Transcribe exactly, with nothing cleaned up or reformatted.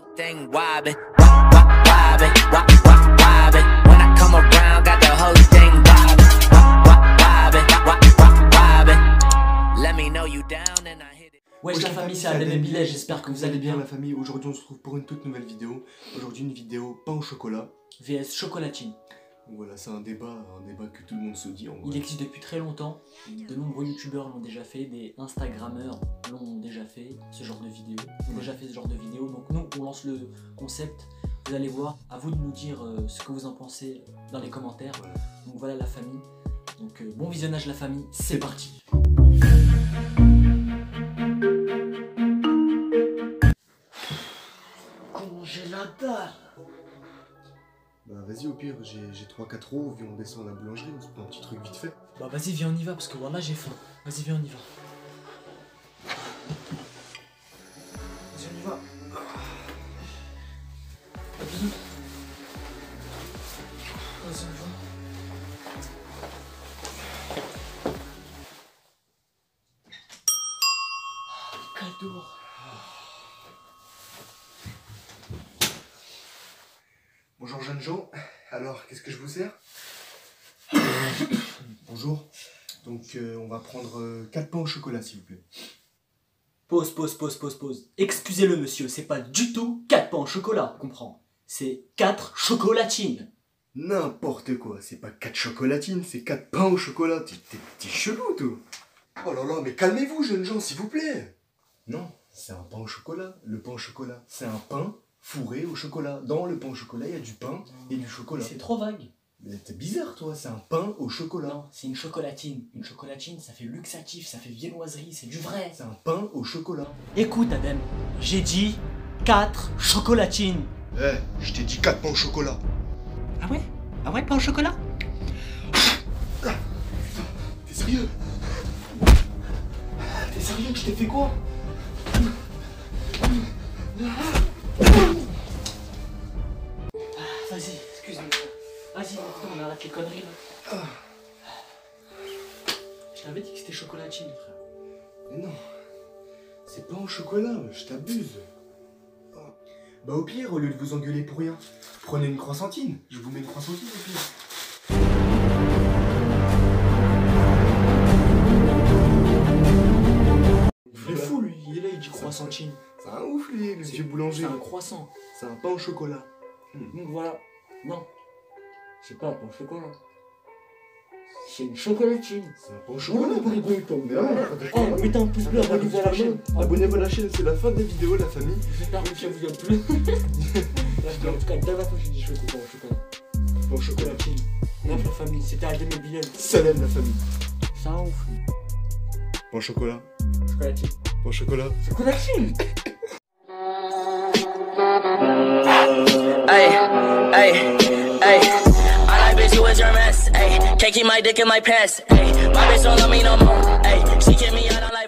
whole thing wobbin', wop, wop, wobbin', wop, wop, wobbin'. When I come around, got the whole thing wobbin', wop, wop, wobbin', wop, wop, wobbin'. Let me know you down and I hit it. Wesh la famille, c'est Adem et Bilal, j'espère que vous allez bien la famille. Aujourd'hui on se retrouve pour une toute nouvelle vidéo. Aujourd'hui une vidéo pain au chocolat versus chocolatine. Voilà, c'est un débat, un débat que tout le monde se dit en vrai. Il existe depuis très longtemps, de nombreux youtubeurs l'ont déjà fait, des instagrammeurs l'ont déjà fait, ce genre de vidéo, ont déjà fait ce genre de vidéo, donc nous on lance le concept, vous allez voir, à vous de nous dire euh, ce que vous en pensez dans les commentaires, voilà. Donc voilà la famille, donc euh, bon visionnage la famille, c'est parti. Congélateur. Bah vas-y au pire, j'ai trois quatre euros, vu on descend à la boulangerie, on se prend un petit truc vite fait. Bah vas-y viens on y va parce que voilà j'ai faim. Vas-y viens on y va. Vas-y on y va. Vas-y. Vas-y on y va. Quel tour. Bonjour jeunes gens, alors qu'est-ce que je vous sers? Bonjour, donc euh, on va prendre euh, quatre pains au chocolat s'il vous plaît. Pause, pause, pause, pause, pause. Excusez-le monsieur, c'est pas du tout quatre pains au chocolat, on comprend. C'est quatre chocolatines. N'importe quoi, c'est pas quatre chocolatines, c'est quatre pains au chocolat. T'es chelou toi. Oh là là, mais calmez-vous jeunes gens s'il vous plaît. Non, c'est un pain au chocolat, le pain au chocolat, c'est un pain fourré au chocolat. Dans le pain au chocolat, il y a du pain et du chocolat. C'est trop vague. Mais t'es bizarre, toi, c'est un pain au chocolat. Non, c'est une chocolatine. Une chocolatine, ça fait luxatif, ça fait viennoiserie, c'est du vrai. C'est un pain au chocolat. Écoute, Adem, j'ai dit quatre chocolatines. Eh, hey, je t'ai dit quatre pains au chocolat. Ah ouais? Ah ouais, pain au chocolat? Putain, t'es sérieux? T'es sérieux que je t'ai fait quoi? Vas-y, excuse-moi. Vas-y, on arrête les conneries là. Je t'avais dit que c'était chocolatine, frère. Mais non, c'est pas en chocolat, je t'abuse. Oh. Bah au pire, au lieu de vous engueuler pour rien, prenez une croissantine. Je vous mets une croissantine au pire. Il est fou lui, il est là, il dit croissantine. C'est un ouf lui, le vieux boulanger. C'est un croissant. C'est un pain au chocolat. Donc voilà, non, c'est pas un pain au chocolat, c'est une chocolatine. C'est un pain au chocolat pour les bruits, mais ouais, oh, mettez un pouce bleu, abonnez-vous à la chaîne. Abonnez-vous à la chaîne, c'est la fin des vidéos, la famille. J'espère que ça vous a plu. En tout cas, dès la fois j'ai dit chocolat, chocolat. Pain au chocolatine. Neuf la famille, c'était Adem et Bilal. Salam la famille. C'est un ouf. Pain au chocolat. Chocolatine. Pain au chocolat. Chocolatine. Ay, ay, ay. I like bitch who is your mess. Ay, can't keep my dick in my pants. Ay, my bitch don't love me no more. Ay, she kick me out. I don't like.